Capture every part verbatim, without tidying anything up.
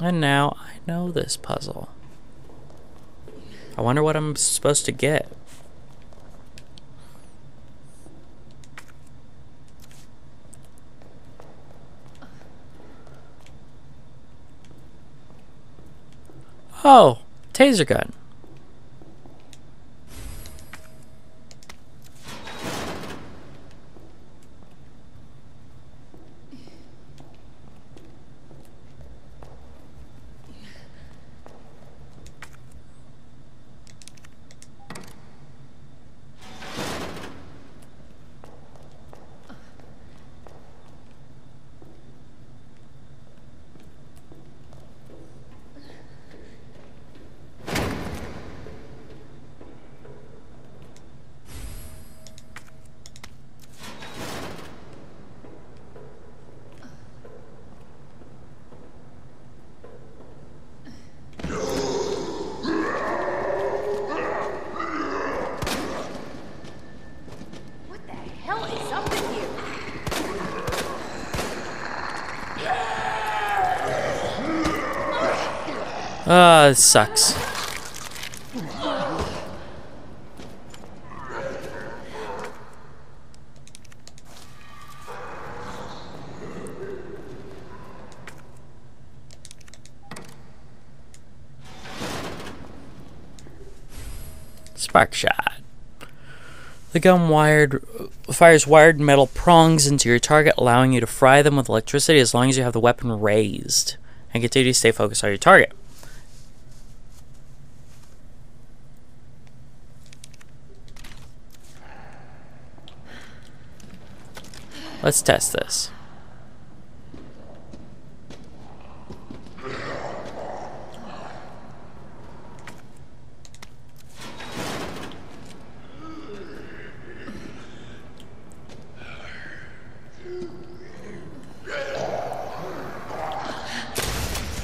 And now I know this puzzle. I wonder what I'm supposed to get. Oh, taser gun. Ah, uh, this sucks. Spark shot. The gun wired fires wired metal prongs into your target, allowing you to fry them with electricity as long as you have the weapon raised and continue to stay focused on your target. Let's test this.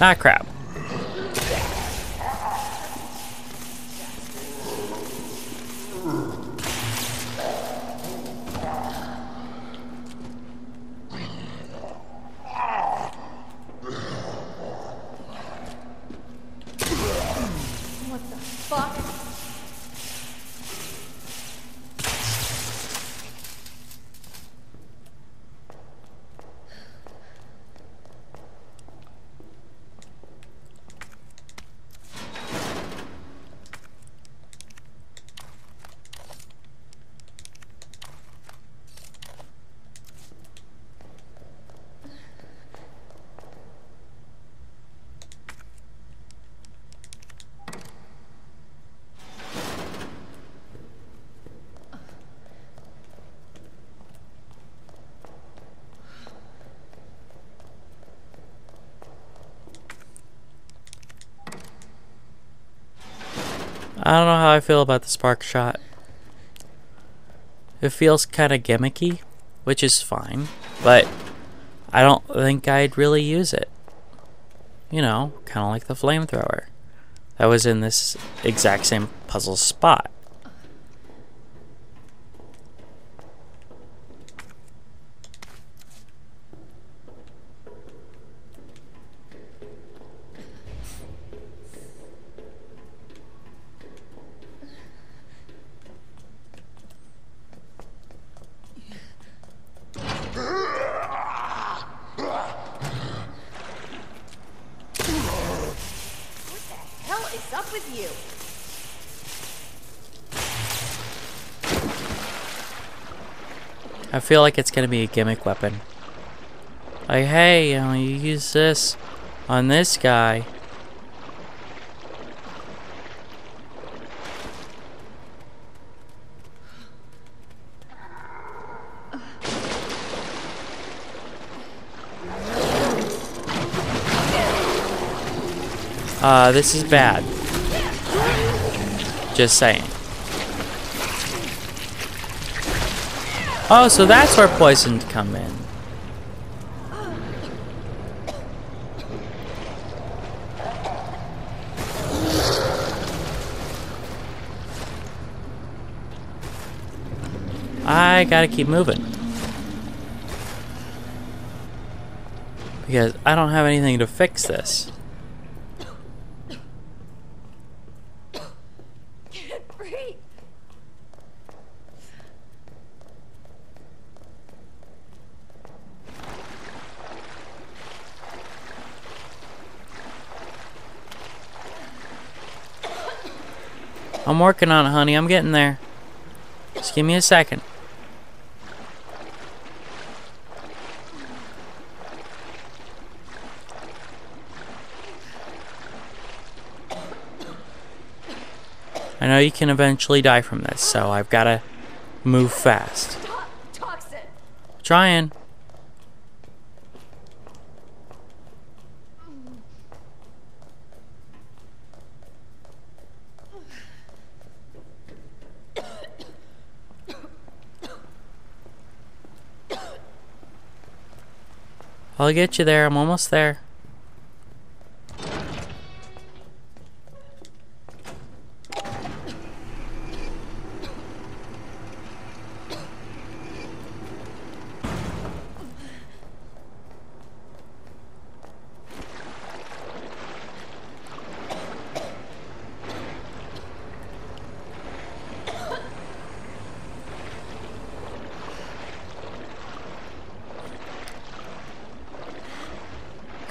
Ah, crap. I don't know how I feel about the spark shot. It feels kind of gimmicky, which is fine, but I don't think I'd really use it. You know, kind of like the flamethrower. That was in this exact same puzzle spot. I feel like it's gonna be a gimmick weapon. Like, hey, you know, you use this on this guy. Uh, this is bad. Just saying. Oh, so that's where poison come in. I gotta keep moving. Because I don't have anything to fix this. I'm working on it, honey. I'm getting there. Just give me a second. I know you can eventually die from this, so I've got to move fast. Toxin. Trying. I'll get you there. I'm almost there.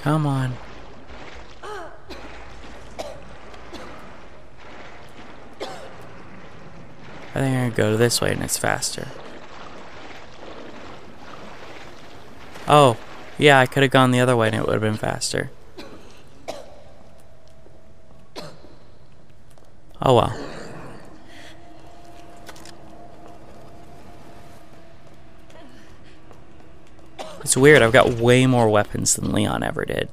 Come on. I think I'm gonna go this way and it's faster. Oh, yeah, I could have gone the other way and it would have been faster. Oh well. It's weird, I've got way more weapons than Leon ever did.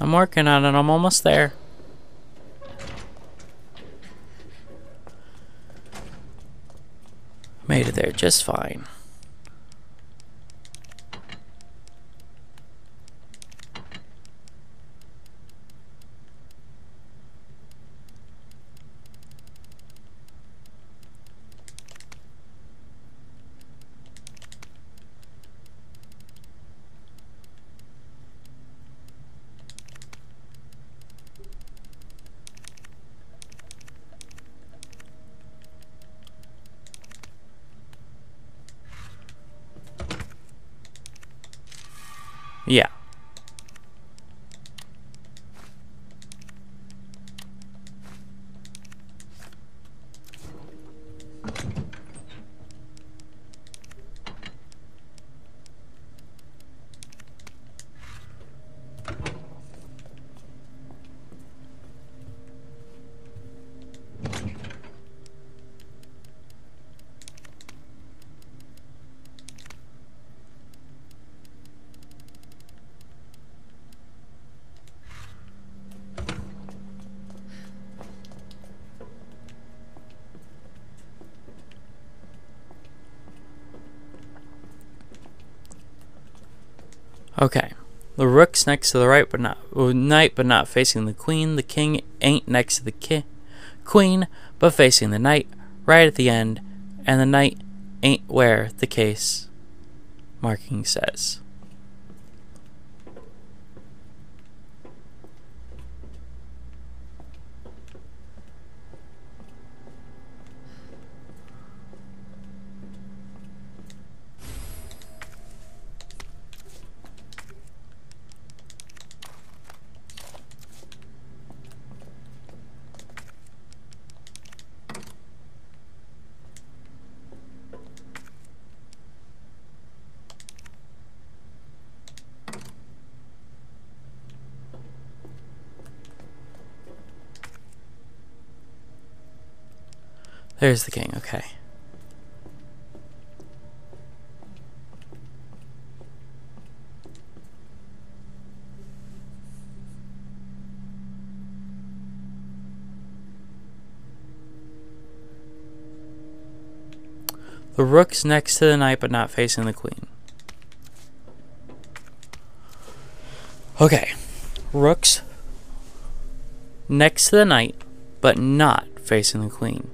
I'm working on it, I'm almost there. Made it there just fine. Yeah. Okay, the rook's next to the right, but not well, knight, but not facing the queen. The king ain't next to the ki queen, but facing the knight right at the end, and the knight ain't where the case marking says. There's the king, okay. The rook's next to the knight, but not facing the queen. Okay. Rook's next to the knight, but not facing the queen.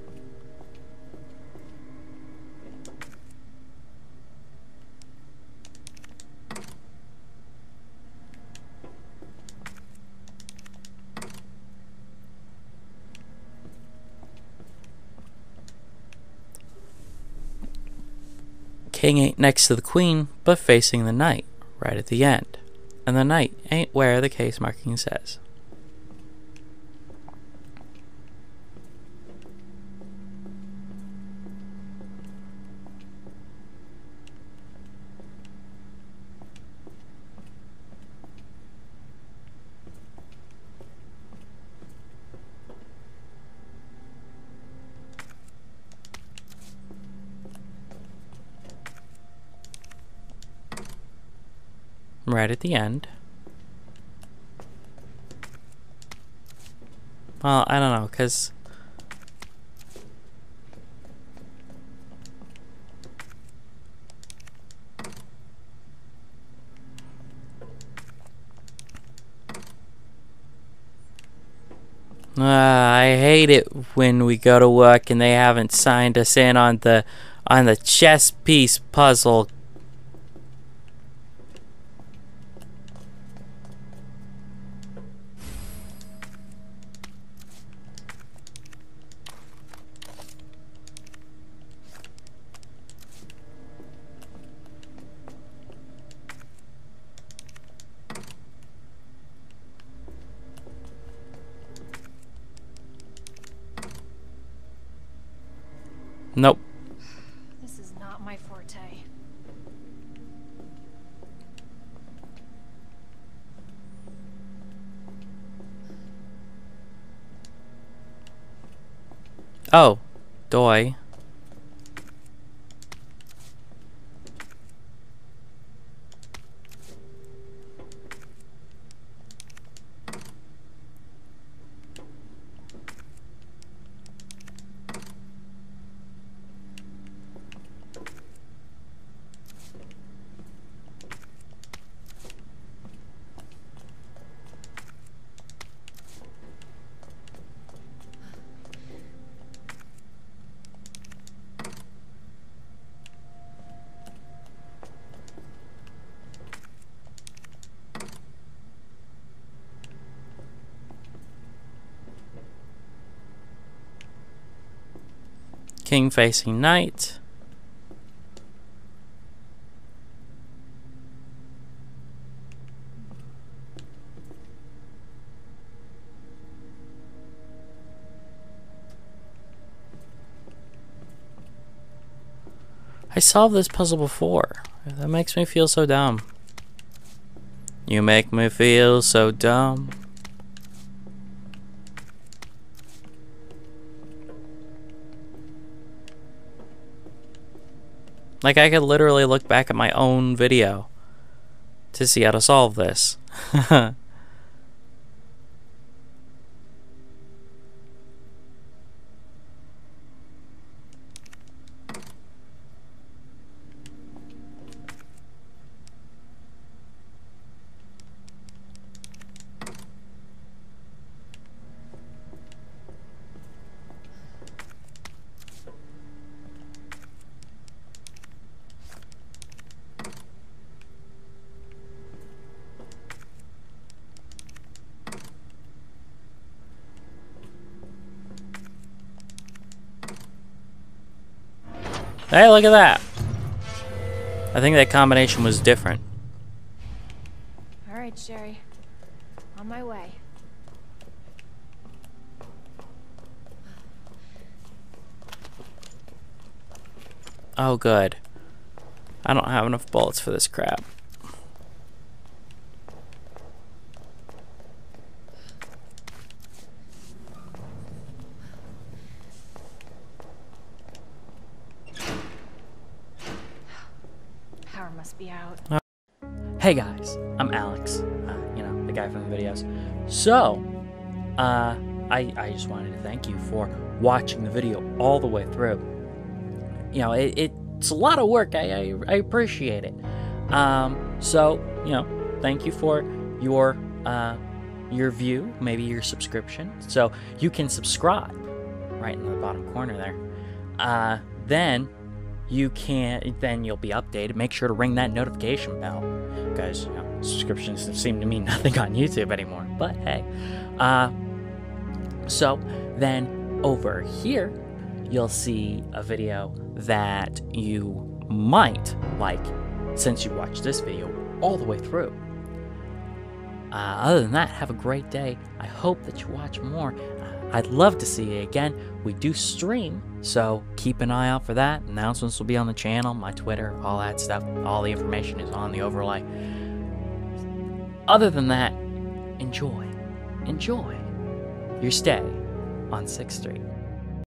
king ain't next to the queen, but facing the knight, right at the end. And the knight ain't where the case marking says. Right at the end. Well, I don't know, because uh, I hate it when we go to work and they haven't signed us in on the on the chess piece puzzle. Nope. This is not my forte. Oh, doy. King facing knight. I solved this puzzle before. That makes me feel so dumb. You make me feel so dumb. Like, I could literally look back at my own video to see how to solve this. Hey, look at that. I think that combination was different. All right, Sherry. On my way. Oh, good. I don't have enough bullets for this crap. Hey guys, I'm Alex, uh, you know, the guy from the videos. So, uh, I, I just wanted to thank you for watching the video all the way through. You know, it, it's a lot of work, I, I, I appreciate it. Um, so, you know, thank you for your, uh, your view, maybe your subscription. So, you can subscribe, right in the bottom corner there. Uh, then, you can, then you'll be updated. Make sure to ring that notification bell. Guys, you know, subscriptions seem to mean nothing on YouTube anymore, but hey. Uh, so then over here, you'll see a video that you might like since you watched this video all the way through. Uh, other than that, have a great day. I hope that you watch more. I'd love to see you again. We do stream, so keep an eye out for that. Announcements will be on the channel, my Twitter, all that stuff. All the information is on the overlay. Other than that, enjoy. Enjoy your stay on sixth street.